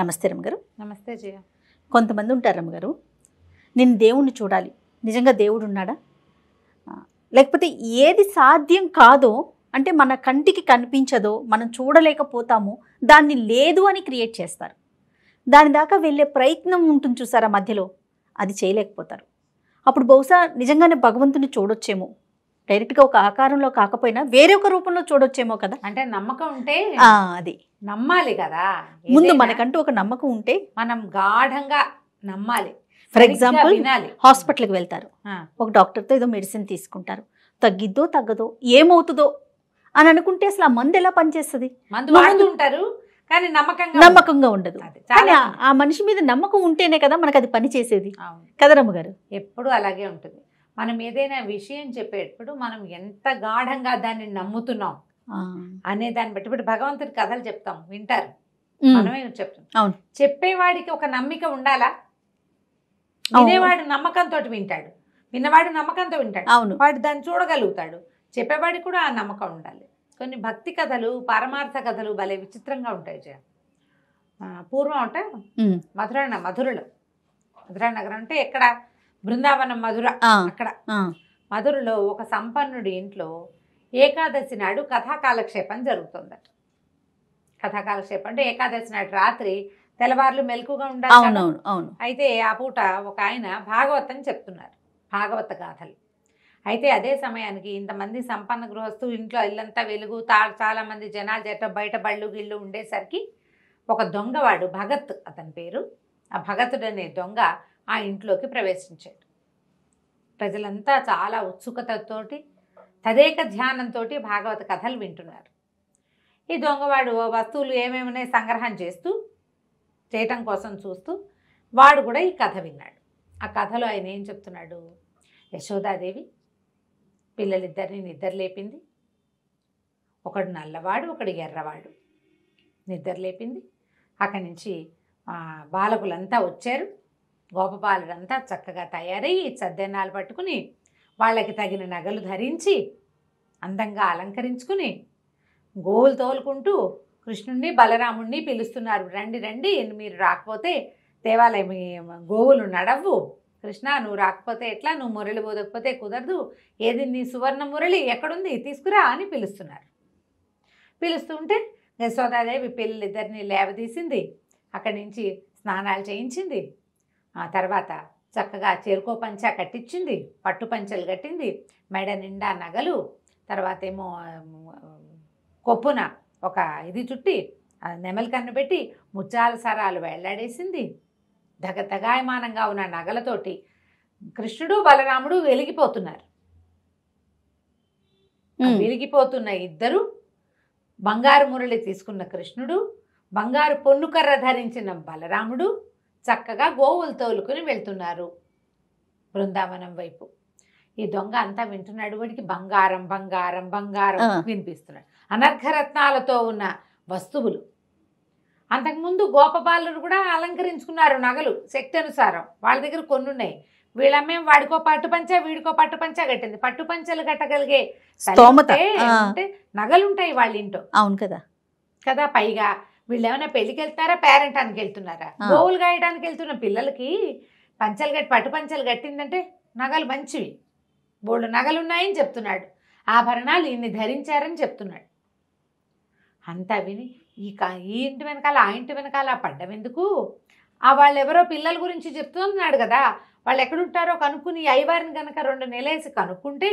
నమస్తే రమ్మగారు. నమస్తే జయ. కొంతమంది ఉంటారు రమ్మగారు, నేను దేవుణ్ణి చూడాలి, నిజంగా దేవుడు ఉన్నాడా, లేకపోతే ఏది సాధ్యం కాదో అంటే మన కంటికి కనిపించదో మనం చూడలేకపోతామో దాన్ని లేదు అని క్రియేట్ చేస్తారు. దాని దాకా వెళ్ళే ప్రయత్నం ఉంటుంది చూసారా, మధ్యలో అది చేయలేకపోతారు. అప్పుడు బహుశా నిజంగానే భగవంతుని చూడొచ్చేమో, డైరెక్ట్గా ఒక ఆకారంలో కాకపోయినా వేరే ఒక రూపంలో చూడొచ్చేమో కదా. అంటే నమ్మకం ఉంటే అది నమ్మాలి కదా, ముందు మనకంటూ ఒక నమ్మకం ఉంటే మనం గాఢంగా నమ్మాలి. ఫర్ ఎగ్జాంపుల్ హాస్పిటల్కి వెళ్తారు, ఒక డాక్టర్తో ఏదో మెడిసిన్ తీసుకుంటారు, తగ్గిద్దో తగ్గదో ఏమవుతుందో అని అనుకుంటే అసలు ఆ మందు ఎలా పనిచేస్తుంది? నమ్మకంగా ఉండదు. ఆ మనిషి మీద నమ్మకం ఉంటేనే కదా మనకు అది పనిచేసేది కదా రమ్మగారు. ఎప్పుడు అలాగే ఉంటుంది. మనం ఏదైనా విషయం చెప్పేటప్పుడు మనం ఎంత గాఢంగా దాన్ని నమ్ముతున్నాం అనే దాన్ని బట్టి. ఇప్పుడు భగవంతుడి కథలు చెప్తాం, వింటారు, మనమే చెప్తాం. చెప్పేవాడికి ఒక నమ్మిక ఉండాలా? వినేవాడు నమ్మకంతో వింటాడు, విన్నవాడు నమ్మకంతో వింటాడు, వాడు దాన్ని చూడగలుగుతాడు. చెప్పేవాడికి కూడా ఆ నమ్మకం ఉండాలి. కొన్ని భక్తి కథలు, పరమార్థ కథలు భలే విచిత్రంగా ఉంటాయి. పూర్వం అంటే మధురా నగరం అంటే ఎక్కడ, బృందావనం మధుర, అక్కడ మధురలో ఒక సంపన్నుడి ఇంట్లో ఏకాదశి నాడు కథాకాలక్షేపం జరుగుతుందట. కథాకాలక్షేపం అంటే ఏకాదశి నాడు రాత్రి, తెల్లవారులు మెలకుగా ఉండాలి. అయితే ఆ పూట ఒక ఆయన భాగవతం చెప్తున్నారు, భాగవత గాథలు. అయితే అదే సమయానికి ఇంతమంది సంపన్న గృహస్థులు, ఇంట్లో ఇల్లంతా వెలుగు, చాలామంది జనాలు చేత బయట బళ్ళు గిళ్ళు ఉండేసరికి ఒక దొంగవాడు, భగత్ అతని పేరు, ఆ భగతుడు అనే దొంగ ఆ ఇంట్లోకి ప్రవేశించాడు. ప్రజలంతా చాలా ఉత్సుకతతోటి తదేక ధ్యానంతో భాగవత కథలు వింటున్నారు. ఈ దొంగవాడు వస్తువులు ఏమేమి సంగ్రహం చేయటం కోసం చూస్తూ వాడు కూడా ఈ కథ విన్నాడు. ఆ కథలో ఆయన ఏం చెప్తున్నాడు, యశోదాదేవి పిల్లలిద్దరిని నిద్రలేపింది, ఒకడు నల్లవాడు ఒకడు ఎర్రవాడు, నిద్రలేపింది. అక్కడి నుంచి బాలకులంతా వచ్చారు, గోపబాలుడంతా చక్కగా తయారయ్యి సద్దెనాలు పట్టుకుని వాళ్ళకి తగిన నగలు ధరించి అందంగా అలంకరించుకుని గోవులు తోలుకుంటూ కృష్ణుణ్ణి బలరాముణ్ణి పిలుస్తున్నారు, రండి రండి, మీరు రాకపోతే దేవాలయం గోవులు నడవ్వు, కృష్ణ నువ్వు రాకపోతే ఎట్లా, నువ్వు మురళి బోధకపోతే కుదరదు, ఏది నీ సువర్ణ మురళి ఎక్కడుంది తీసుకురా అని పిలుస్తున్నారు. పిలుస్తుంటే యశోదాదేవి పిల్లలిద్దరిని లేవదీసింది, అక్కడి నుంచి స్నానాలు చేయించింది, ఆ తర్వాత చక్కగా చెరుకో పంచ కట్టించింది, పట్టు పంచలు కట్టింది, మెడ నిండా నగలు, తర్వాత ఏమో కొప్పున ఒక ఇది చుట్టి నెమలి కన్ను పెట్టి ముత్యాల సరాలు వెళ్లాడేసింది. దగదగాయమానంగా ఉన్న నగలతోటి కృష్ణుడు బలరాముడు వెలిగిపోతున్నారు. వెలిగిపోతున్న ఇద్దరు, బంగారు మురళి తీసుకున్న కృష్ణుడు, బంగారు పొన్నుకర్ర ధరించిన బలరాముడు చక్కగా గోవులు తోలుకుని వెళ్తున్నారు బృందావనం వైపు. ఈ దొంగ అంతా వింటున్నాడు, వాడికి బంగారం బంగారం బంగారం వినిపిస్తున్నాడు, అనర్ఘరత్నాలతో ఉన్న వస్తువులు. అంతకుముందు గోపబాలుడు కూడా అలంకరించుకున్నారు నగలు శక్తి అనుసారం, వాళ్ళ దగ్గర కొన్ని ఉన్నాయి. వీళ్ళమ్మే వాడికో పట్టు పంచ వీడికో పట్టు పంచ కట్టింది, పట్టు పంచలు కట్టగలిగే అంటే నగలు ఉంటాయి వాళ్ళ ఇంట్లో. అవును కదా కదా. పైగా వీళ్ళు ఏమైనా పెళ్లికి వెళ్తారా, పేరెంటానికి వెళ్తున్నారా, గోవులు గాయడానికి వెళ్తున్న పిల్లలకి పంచలు కట్టి పట్టు పంచలు కట్టిందంటే నగలు మంచివి, బోళ్ళు నగలు ఉన్నాయని చెప్తున్నాడు, ఆభరణాలు ఇన్ని ధరించారని చెప్తున్నాడు. అంతా విని ఈ ఇంటి వెనకాల ఆ ఇంటి వెనకాల పడ్డం ఎందుకు, ఆ వాళ్ళు ఎవరో పిల్లల గురించి చెప్తున్నాడు కదా, వాళ్ళు ఎక్కడుంటారో కనుక్కుని అయ్యవారిని కనుక 2 నెలసి కనుక్కుంటే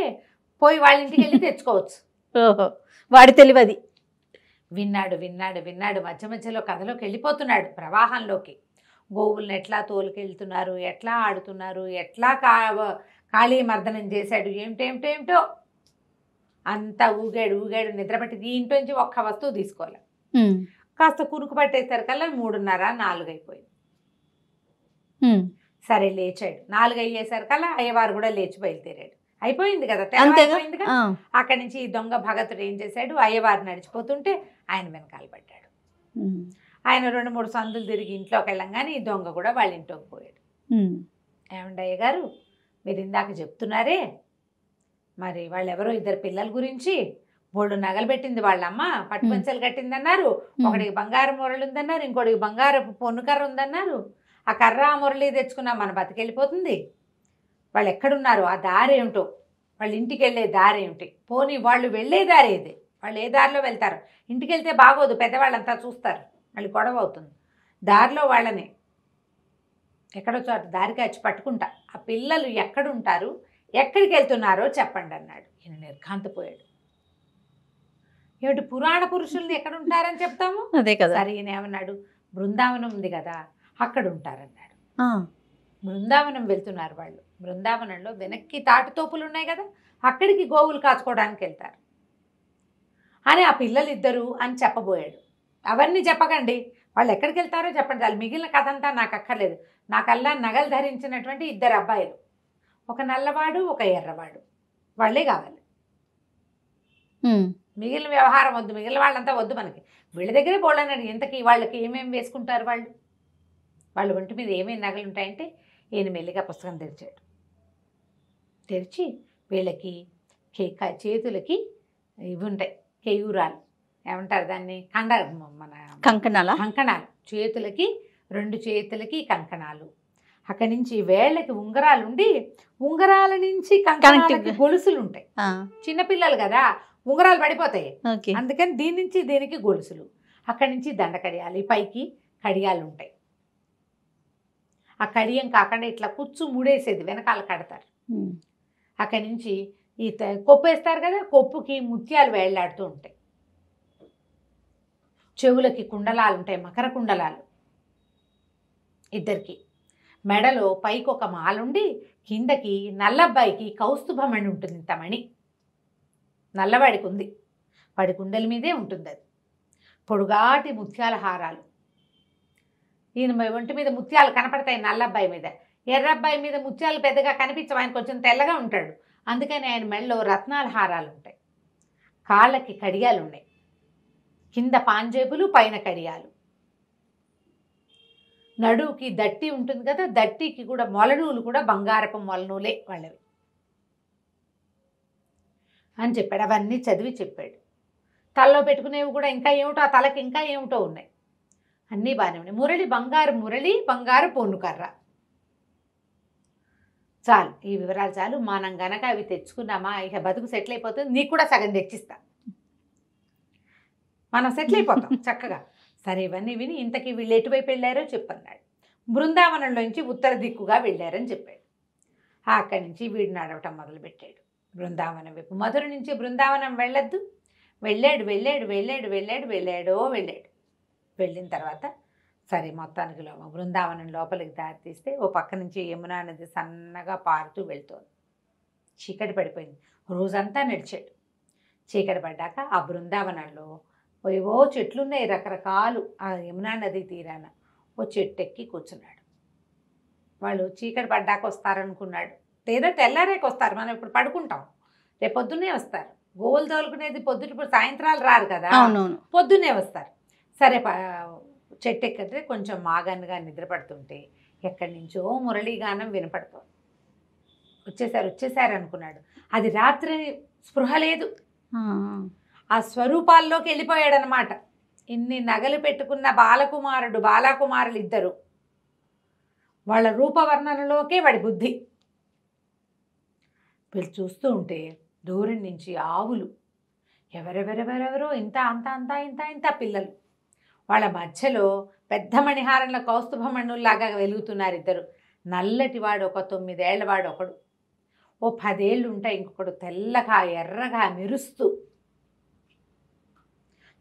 పోయి వాళ్ళ ఇంటికి వెళ్ళి తెచ్చుకోవచ్చు. ఓహో, వాడి తెలివది. విన్నాడు విన్నాడు విన్నాడు, మధ్య మధ్యలో కథలోకి వెళ్ళిపోతున్నాడు, ప్రవాహంలోకి. గోవులను ఎట్లా తోలుకెళ్తున్నారు, ఎట్లా ఆడుతున్నారు, ఎట్లా ఖాళీ మర్దనం చేశాడు, ఏమిటేమిటో అంతా ఊగాడు ఊగాడు. నిద్రపట్టింది, ఈ ఇంటి నుంచి ఒక్క వస్తువు తీసుకోవాలి. కాస్త కునుకు పట్టేసరికల్లా 3:30, 4 అయిపోయింది. సరే లేచాడు, 4 అయ్యేసరికల్లా అయ్యవారు కూడా లేచి బయలుదేరాడు. అయిపోయింది కదా, అయిపోయింది కదా. అక్కడి నుంచి ఈ దొంగ భగతుడు ఏం చేశాడు, అయ్యవారు నడిచిపోతుంటే ఆయన వెనకాల పడ్డాడు. ఆయన 2-3 సందులు తిరిగి ఇంట్లోకి వెళ్ళంగానే ఈ దొంగ కూడా వాళ్ళ ఇంట్లోకి పోయాడు. ఏమండి అయ్యగారు, మీరు ఇందాక చెప్తున్నారే మరి వాళ్ళెవరో ఇద్దరు పిల్లల గురించి, మూడు నగలు పెట్టింది వాళ్ళమ్మ, పట్టుపంచలు కట్టిందన్నారు, ఒకడికి బంగారు మురళి ఉందన్నారు, ఇంకోటికి బంగారపు పొన్ను కర్ర ఉందన్నారు. ఆ కర్ర ఆ మురళి తెచ్చుకున్నా మన బతికెళ్ళిపోతుంది. వాళ్ళు ఎక్కడున్నారు, ఆ దారి ఏమిటో, వాళ్ళ ఇంటికి వెళ్ళే దారి ఏమిటి, పోనీ వాళ్ళు వెళ్ళే దారి ఏది, వాళ్ళు ఏ దారిలో వెళ్తారు, ఇంటికి వెళ్తే బాగోదు, పెద్దవాళ్ళంతా చూస్తారు, మళ్ళీ గొడవ అవుతుంది. దారిలో వాళ్ళని ఎక్కడో చోట దారి కాచి పట్టుకుంటా, ఆ పిల్లలు ఎక్కడుంటారు, ఎక్కడికి వెళ్తున్నారో చెప్పండి అన్నాడు. ఈయన నిర్ఘాంతపోయాడు. ఏమిటి పురాణ పురుషుల్ని ఎక్కడుంటారని చెప్తాము అదే కదా. సరే ఈయన ఏమన్నాడు, బృందావనం ఉంది కదా అక్కడ ఉంటారన్నాడు. బృందావనం వెళ్తున్నారు వాళ్ళు. బృందావనంలో వెనక్కి తాటితోపులు ఉన్నాయి కదా, అక్కడికి గోవులు కాచుకోవడానికి వెళ్తారు అని ఆ పిల్లలిద్దరూ అని చెప్పబోయాడు. అవన్నీ చెప్పకండి, వాళ్ళు ఎక్కడికి వెళ్తారో చెప్పండి చాలు, మిగిలిన కథ అంతా నాకు అక్కర్లేదు. నాకల్లా నగలు ధరించినటువంటి ఇద్దరు అబ్బాయిలు, ఒక నల్లవాడు ఒక ఎర్రవాడు, వాళ్ళే కావాలి, మిగిలిన వ్యవహారం వద్దు, మిగిలిన వాళ్ళంతా వద్దు మనకి, వీళ్ళ దగ్గరే పోలన్నాడు. ఇంతకీ వాళ్ళకి ఏమేమి వేసుకుంటారు, వాళ్ళు వాళ్ళ ఒంటి మీద ఏమేమి నగలు ఉంటాయంటే, ఈయన మెల్లిగా పుస్తకం తెరిచాడు. తెరిచి వీళ్ళకి చేతులకి ఇవి ఉంటాయి, కేయూరాలు ఏమంటారు దాన్ని, కంకణాలు, కంకణాలు, చేతులకి రెండు చేతులకి కంకణాలు, అక్కడి నుంచి వేళ్ళకి ఉంగరాలు ఉండి, ఉంగరాల నుంచి కంకణాలకి గొలుసులు ఉంటాయి. చిన్నపిల్లలు కదా ఉంగరాలు పడిపోతాయి, అందుకని దీని నుంచి దీనికి గొలుసులు, అక్కడి నుంచి దండ కడియాలి, పైకి కడియాలు ఉంటాయి. ఆ కడియం కాకుండా ఇట్లా కుచ్చు ముడేసేది వెనకాల కడతారు. అక్కడి నుంచి ఈ కొప్పు వేస్తారు కదా, కొప్పుకి ముత్యాలు వేళ్లాడుతూ ఉంటాయి. చెవులకి కుండలాలు ఉంటాయి, మకర కుండలాలు ఇద్దరికి. మెడలో పైకి ఒక మాలుండి, కిందకి నల్లబ్బాయికి కౌస్తుభమణి ఉంటుంది, తమణి నల్లవాడికి ఉంది, వాడి కుండల మీదే ఉంటుంది అది. పొడుగాటి ముత్యాల హారాలు, ఈయన ఒంటి మీద ముత్యాలు కనపడతాయి నల్లబ్బాయి మీద. ఎర్రబ్బాయి మీద ముత్యాలు పెద్దగా కనిపించవు, ఆయన కొంచెం తెల్లగా ఉంటాడు, అందుకని ఆయన మెడలో రత్నాల హారాలు ఉంటాయి. కాళ్ళకి కడియాలు ఉన్నాయి, కింద పాంజేబులు పైన కడియాలు. నడువుకి దట్టి ఉంటుంది కదా, దట్టికి కూడా మొలనూలు కూడా బంగారపు మొలనూలే వాళ్ళవి అని చెప్పాడు. అవన్నీ చదివి చెప్పాడు. తలలో పెట్టుకునేవి కూడా ఇంకా ఏమిటో, ఆ తలకి ఇంకా ఏమిటో ఉన్నాయి, అన్నీ బాగానే ఉన్నాయి. మురళి బంగారు మురళి, బంగారు పొన్నుకర్ర. చాలు ఈ వివరాలు చాలు, మనం గనక అవి తెచ్చుకున్నామా ఇక బతుకు సెటిల్ అయిపోతుంది, నీకు కూడా సగం తెచ్చిస్తా, మనం సెటిల్ అయిపోతాం చక్కగా. సరే ఇవన్నీ విని, ఇంతకీ వీళ్ళు ఎటువైపు వెళ్ళారో చెప్పన్నాడు. బృందావనంలోంచి ఉత్తర దిక్కుగా వెళ్ళారని చెప్పాడు. అక్కడి నుంచి వీడు నడవటం మొదలుపెట్టాడు బృందావనం వైపు. మధుర నుంచి బృందావనం వెళ్ళొద్దు, వెళ్ళాడు వెళ్ళాడు వెళ్ళాడు వెళ్ళాడు వెళ్ళాడో వెళ్ళాడు. వెళ్ళిన తర్వాత సరే మొత్తానికి బృందావనం లోపలికి దారి తీస్తే, ఓ పక్క నుంచి యమునా నది సన్నగా పారుతూ వెళ్తోంది. చీకటి పడిపోయింది, రోజంతా నడిచాడు. చీకటి పడ్డాక ఆ బృందావనంలో ఏవో చెట్లు ఉన్నాయి రకరకాలు. ఆ యమునా నది తీరాన ఓ చెట్టు ఎక్కి కూర్చున్నాడు. వాళ్ళు చీకటి పడ్డాక వస్తారనుకున్నాడు, లేదా తెల్లారేకి వస్తారు, మనం ఇప్పుడు పడుకుంటాం, రేపు పొద్దున్నే వస్తారు. గోవులు తోలుకునేది పొద్దున, సాయంత్రాలు రారు కదా, పొద్దున్నే వస్తారు. సరే చెట్టు ఎక్కితే కొంచెం మాగానుగా నిద్రపడుతుంటే ఎక్కడి నుంచో మురళీగానం వినపడుతుంది. వచ్చేసారు వచ్చేసారు అనుకున్నాడు. అది రాత్రి స్పృహ లేదు, ఆ స్వరూపాల్లోకి వెళ్ళిపోయాడు అనమాట. ఇన్ని నగలు పెట్టుకున్న బాలకుమారుడు బాలకుమారులు ఇద్దరు, వాళ్ళ రూపవర్ణనలోకే వాడి బుద్ధి. వీళ్ళు చూస్తూ ఉంటే దూరం నుంచి ఆవులు, ఎవరెవరెవరెవరో ఇంత అంత అంత ఇంత ఇంత పిల్లలు, వాళ్ళ మధ్యలో పెద్ద మణిహారంలో కౌస్తుభమణుల్లాగా వెలుగుతున్నారు ఇద్దరు. నల్లటివాడు ఒక 9 ఏళ్ళవాడు ఒకడు, ఓ 10 ఏళ్ళు ఉంటాయి ఇంకొకడు, తెల్లగా ఎర్రగా మెరుస్తూ.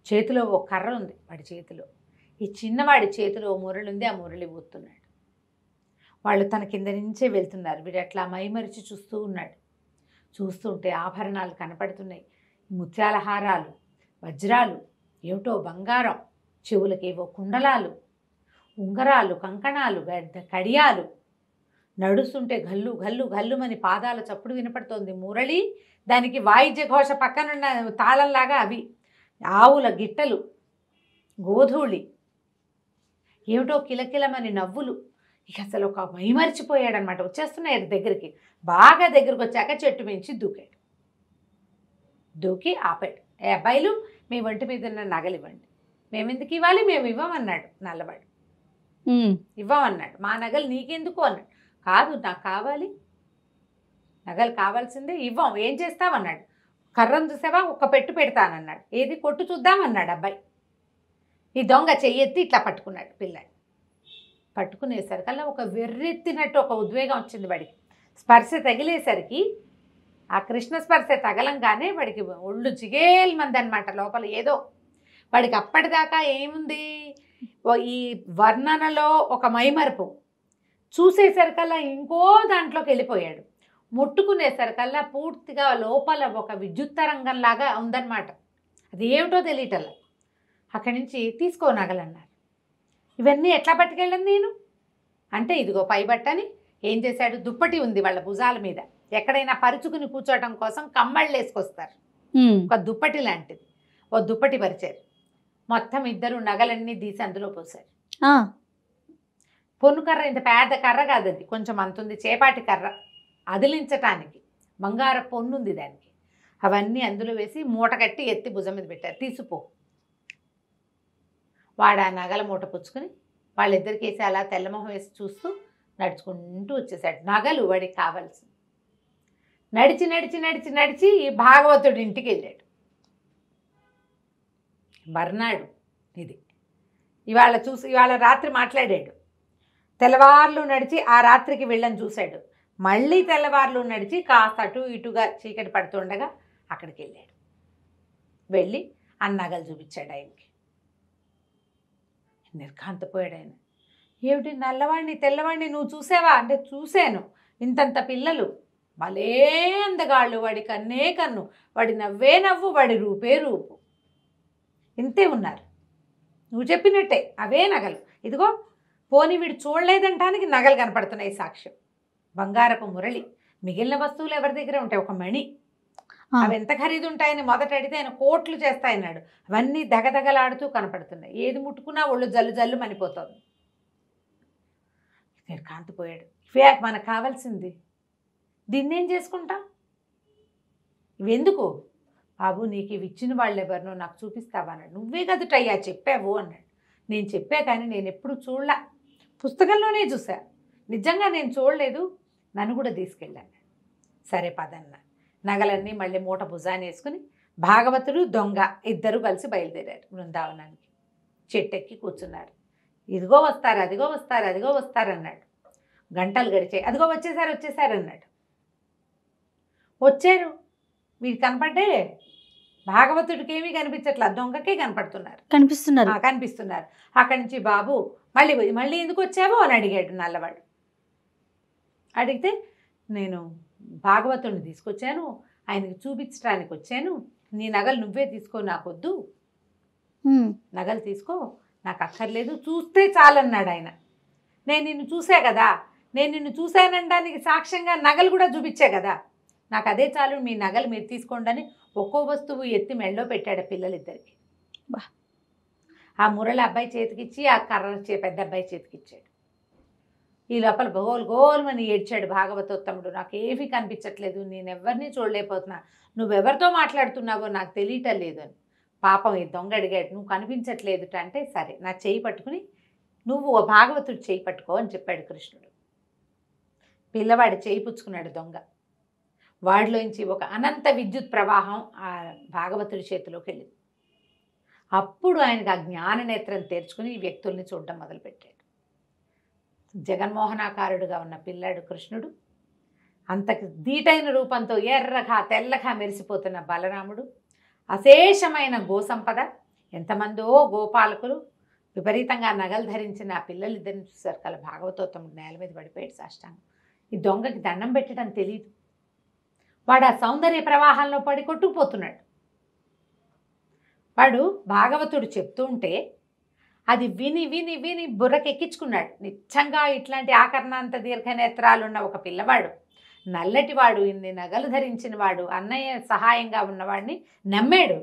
చేతిలో ఓ కర్ర ఉంది వాడి చేతిలో, ఈ చిన్నవాడి చేతిలో ఓ మురళి ఉంది, ఆ మురళి ఊతున్నాడు. వాళ్ళు తన కింద నుంచే వెళ్తున్నారు. వీడు అట్లా మైమరిచి చూస్తూ ఉన్నాడు. చూస్తుంటే ఆభరణాలు కనపడుతున్నాయి, ముత్యాల హారాలు, వజ్రాలు, ఏమిటో బంగారం, చెవులకి ఏవో కుండలాలు, ఉంగరాలు, కంకణాలు, కడియాలు. నడుస్తుంటే గల్లు గల్లు గల్లుమని పాదాల చప్పుడు వినపడుతోంది. మురళి, దానికి వాయిద్య ఘోష, పక్కనున్న తాళంలాగా అవి, ఆవుల గిట్టలు, గోధూళి, ఏమిటో కిలకిలమని నవ్వులు. ఇక అసలు ఒక మైమరిచిపోయాడనమాట. వచ్చేస్తున్నాయి దగ్గరికి, బాగా దగ్గరికి వచ్చాక చెట్టు మించి దూకాడు, దూకి ఆపాడు. అబ్బాయిలు మీ వంటి మీద ఉన్న నగలు ఇవ్వండి. మేము ఎందుకు ఇవ్వాలి, మేము ఇవ్వమన్నాడు నల్లవాడు. ఇవ్వమన్నాడు, మా నగలు నీకెందుకు అన్నాడు. కాదు నాకు కావాలి, నగలు కావాల్సిందే, ఇవ్వం, ఏం చేస్తామన్నాడు. కర్రం చూసావా, ఒక్క పెట్టు పెడతానన్నాడు. ఏది, కొట్టు చూద్దామన్నాడు అబ్బాయి. ఈ దొంగ చెయ్యెత్తి ఇట్లా పట్టుకున్నాడు పిల్లాడు. పట్టుకునేసరికల్లా ఒక వెర్రెత్తినట్టు ఒక ఉద్వేగం వచ్చింది వాడికి. స్పర్శ తగిలేసరికి, ఆ కృష్ణ స్పర్శ తగలంగానే వాడికి ఒళ్ళు జిగేల్ మంది అనమాట. లోపల ఏదో వాడికి అప్పటిదాకా ఏముంది, ఈ వర్ణనలో ఒక మైమరుపు. చూసేసరికల్లా ఇంకో దాంట్లోకి వెళ్ళిపోయాడు. ముట్టుకునేసరికల్లా పూర్తిగా లోపల ఒక విద్యుత్ తరంగంలాగా ఉందన్నమాట. అది ఏమిటో తెలియటల్లా. అక్కడి నుంచి తీసుకో నగలన్నారు. ఇవన్నీ ఎట్లా పట్టుకెళ్ళను నేను అంటే, ఇదిగో పై బట్టని ఏం చేశాడు, దుప్పటి ఉంది వాళ్ళ భుజాల మీద, ఎక్కడైనా పరుచుకుని కూర్చోవటం కోసం కమ్మళ్ళు వేసుకొస్తారు, ఒక దుప్పటి లాంటిది, ఓ దుప్పటి పరిచారు. మొత్తం ఇద్దరు నగలన్నీ తీసి అందులో పోసారు. పొన్ను కర్ర, ఇంత పేద కర్ర కాదు అది, కొంచెం అంతుంది చేపాటి కర్ర, అదిలించటానికి బంగార పొన్ను ఉంది దానికి. అవన్నీ అందులో వేసి మూట కట్టి ఎత్తి భుజం మీద పెట్టారు. తీసిపో. వాడు ఆ నగల మూట పుచ్చుకుని వాళ్ళిద్దరికి వేసి అలా తెల్లమొహం వేసి చూస్తూ నడుచుకుంటూ వచ్చేసాడు. నగలు వాడికి కావాల్సింది. నడిచి నడిచి నడిచి నడిచి ఈ భాగవతుడి ఇంటికి వెళ్ళాడు. మర్నాడు ఇది, ఇవాళ చూసి ఇవాళ రాత్రి మాట్లాడాడు. తెల్లవార్లు నడిచి ఆ రాత్రికి వెళ్ళని చూశాడు. మళ్ళీ తెల్లవార్లు నడిచి కాస్త అటు ఇటుగా చీకటి పడుతుండగా అక్కడికి వెళ్ళాడు. వెళ్ళి ఆ నగలు చూపించాడు ఆయనకి. నిర్ఘాంతపోయాడు ఆయన. ఏమిటి, నల్లవాడిని తెల్లవాడిని నువ్వు చూసావా అంటే, చూశాను. ఇంతంత పిల్లలు, భలే అందగాళ్ళు, వాడి కన్నే కన్ను, వాడి నవ్వే నవ్వు, వాడి రూపే రూపు, ఇంతే ఉన్నారు. నువ్వు చెప్పినట్టే అవే నగలు. ఇదిగో పోనీ వీడు చూడలేదంటానికి నగలు కనపడుతున్నాయి సాక్ష్యం. బంగారపు మురళి, మిగిలిన వస్తువులు ఎవరి దగ్గర ఉంటాయి, ఒక మణి, అవి ఎంత ఖరీదు ఉంటాయని మొదట అడిగితే ఆయన కోట్లు చేస్తాయన్నాడు. అవన్నీ దగదగలాడుతూ కనపడుతున్నాయి. ఏది ముట్టుకున్నా ఒళ్ళు జల్లు జల్లు మనిపోతుంది. కాంతిపోయాడు. ఇవే మనకు కావాల్సింది, దీన్నేం చేసుకుంటాం, ఇవెందుకు బాబు, నీకు ఇవి ఇచ్చిన వాళ్ళు ఎవరినో నాకు చూపిస్తావా అన్నాడు. నువ్వే కదటయ్యా చెప్పావు అన్నాడు. నేను చెప్పా, కానీ నేను ఎప్పుడు చూడలా, పుస్తకంలోనే చూసా, నిజంగా నేను చూడలేదు, నన్ను కూడా తీసుకెళ్ళాను. సరే పదన్నా. నగలన్నీ మళ్ళీ మూట భుజాన్ని వేసుకుని భాగవతుడు దొంగ ఇద్దరు కలిసి బయలుదేరారు బృందావనానికి. చెట్టెక్కి కూర్చున్నారు. ఇదిగో వస్తారు, అదిగో వస్తారు, అదిగో వస్తారు అన్నాడు. గంటలు గడిచాయి. అదిగో వచ్చేసారు, వచ్చేసారు అన్నాడు. వచ్చారు. వీడు కనపడ్డే, భాగవతుడికి ఏమీ కనిపించట్లా, దొంగకే కనిపిస్తున్నారు. అక్కడి నుంచి బాబు మళ్ళీ మళ్ళీ ఎందుకు వచ్చావు అని అడిగాడు నల్లవాడు. అడిగితే నేను భాగవతుడిని తీసుకొచ్చాను, ఆయనకు చూపించడానికి వచ్చాను, నీ నగలు నువ్వే తీసుకో, నాకొద్దు, నగలు తీసుకో, నాకు అక్కర్లేదు, చూస్తే చాలన్నాడు ఆయన. నేను నిన్ను చూసా కదా, నేను నిన్ను చూశానడానికి సాక్ష్యంగా నగలు కూడా చూపించా కదా, నాకు అదే చాలు, మీ నగలు మీరు తీసుకోండి అని ఒక్కో వస్తువు ఎత్తి మెళ్ళో పెట్టాడు పిల్లలిద్దరికి. ఆ మురళి అబ్బాయి చేతికిచ్చి, ఆ కర్ర పెద్ద అబ్బాయి చేతికిచ్చాడు. ఈ లోపల గోల్ గోల్మని ఏడ్చాడు భాగవతోత్తముడు. నాకు ఏమీ కనిపించట్లేదు, నేనెవరిని చూడలేకపోతున్నా, నువ్వెవరితో మాట్లాడుతున్నావో నాకు తెలియటం లేదు అని. పాపం ఈ దొంగ అడిగాడు, నువ్వు కనిపించట్లేదుట అంటే, సరే నా చేయి పట్టుకుని నువ్వు ఓ భాగవతుడు చేయి పట్టుకో అని చెప్పాడు కృష్ణుడు. పిల్లవాడు చేయి పుచ్చుకున్నాడు దొంగ. వాడిలోంచి ఒక అనంత విద్యుత్ ప్రవాహం ఆ భాగవతుడి చేతిలోకి వెళ్ళింది. అప్పుడు ఆయనకు ఆ జ్ఞాన నేత్రం తెరుచుకుని ఈ వ్యక్తుల్ని చూడడం మొదలుపెట్టాడు. జగన్మోహనాకారుడుగా ఉన్న పిల్లాడు కృష్ణుడు, అంతకు దీటైన రూపంతో ఎర్రగా తెల్లగా మెరిసిపోతున్న బలరాముడు, అశేషమైన గోసంపద, ఎంతమందో గోపాలకులు, విపరీతంగా నగలు ధరించిన ఆ పిల్లలిద్దరిని చూశారు. కల భాగవతోత్తముడు నేల మీద పడిపోయాడు సాష్టాంగం. ఈ దొంగకి దండం పెట్టడం తెలియదు. వాడు ఆ సౌందర్య ప్రవాహంలో పడి కొట్టుకుపోతున్నాడు. వాడు భాగవతుడు చెప్తూ ఉంటే అది విని విని విని బుర్రకెక్కించుకున్నాడు. నిజంగా ఇట్లాంటి ఆకర్ణాంత దీర్ఘనేత్రాలున్న ఒక పిల్లవాడు, నల్లటివాడు, ఇన్ని నగలు ధరించిన వాడు, అన్నయ్య సహాయంగా ఉన్నవాడిని నమ్మాడు,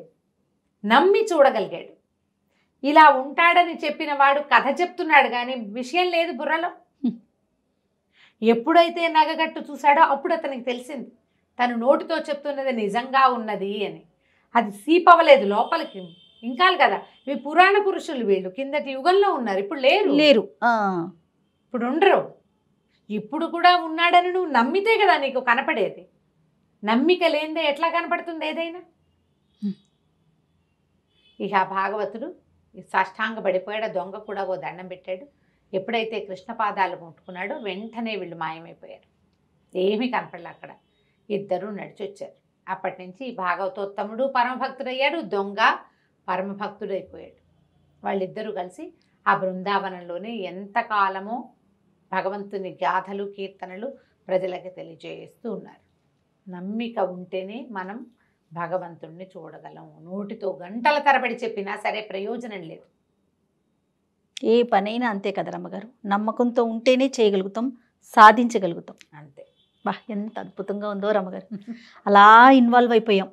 నమ్మి చూడగలిగాడు. ఇలా ఉంటాడని చెప్పిన వాడు కథ చెప్తున్నాడు, కానీ విషయం లేదు బుర్రలో. ఎప్పుడైతే నగగట్టు చూశాడో అప్పుడు అతనికి తెలిసింది తను నోటితో చెప్తున్నది నిజంగా ఉన్నది అని. అది సీపవలేదు లోపలికి ఇంకా కదా. మీ పురాణ పురుషులు వీళ్ళు కిందటి యుగంలో ఉన్నారు, ఇప్పుడు లేరు లేరు ఇప్పుడు ఉండరు. ఇప్పుడు కూడా ఉన్నాడని నువ్వు నమ్మితే కదా నీకు కనపడేది. నమ్మిక లేనిదే ఎట్లా కనపడుతుంది ఏదైనా? ఇక ఆ భాగవతుడు సాష్టాంగ పడిపోయాడు, దొంగ కూడా ఓ దండం పెట్టాడు. ఎప్పుడైతే కృష్ణ పాదాలు ముట్టుకున్నాడో వెంటనే వీళ్ళు మాయమైపోయారు, ఏమీ కనపడలే అక్కడ. ఇద్దరు నడిచి వచ్చారు. అప్పటి నుంచి భాగవతోత్తముడు పరమభక్తుడయ్యాడు, దొంగ పరమభక్తుడైపోయాడు. వాళ్ళిద్దరూ కలిసి ఆ బృందావనంలోనే ఎంతకాలమో భగవంతుని గాథలు కీర్తనలు ప్రజలకు తెలియజేస్తూ ఉన్నారు. నమ్మిక ఉంటేనే మనం భగవంతుడిని చూడగలము. నోటితో గంటల తరబడి చెప్పినా సరే ప్రయోజనం లేదు. ఏ పనైనా అంతే కదా రమ్మగారు, నమ్మకంతో ఉంటేనే చేయగలుగుతాం, సాధించగలుగుతాం అంతే. బా ఎంత అద్భుతంగా ఉందో రమ్మగారు, అలా ఇన్వాల్వ్ అయిపోయాం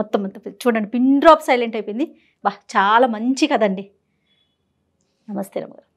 మొత్తం అంతా. చూడండి పిన్ డ్రాప్ సైలెంట్ అయిపోయింది. బా చాలా మంచి కదండి. నమస్తే రమ్మగారు.